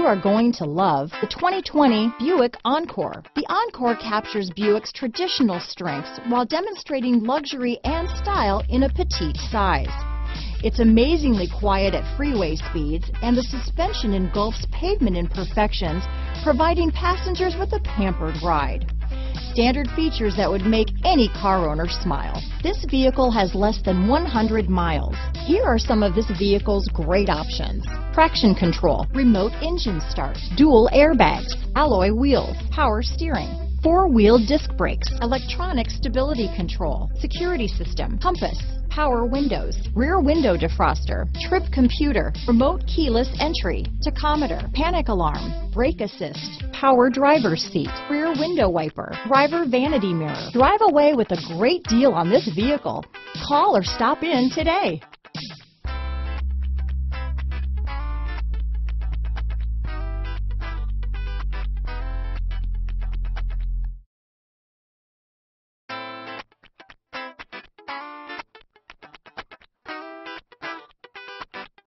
you are going to love the 2020 Buick Encore. The Encore captures Buick's traditional strengths while demonstrating luxury and style in a petite size. It's amazingly quiet at freeway speeds, and the suspension engulfs pavement imperfections, providing passengers with a pampered ride. Standard features that would make any car owner smile. This vehicle has less than 100 miles. Here are some of this vehicle's great options: traction control, remote engine start, dual airbags, alloy wheels, power steering, four-wheel disc brakes, electronic stability control, security system, compass, power windows, rear window defroster, trip computer, remote keyless entry, tachometer, panic alarm, brake assist, power driver's seat, rear window wiper, driver vanity mirror. Drive away with a great deal on this vehicle. Call or stop in today.